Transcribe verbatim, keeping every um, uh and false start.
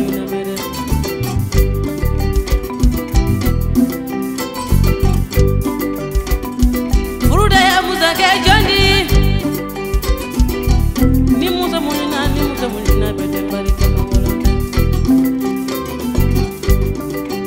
Solo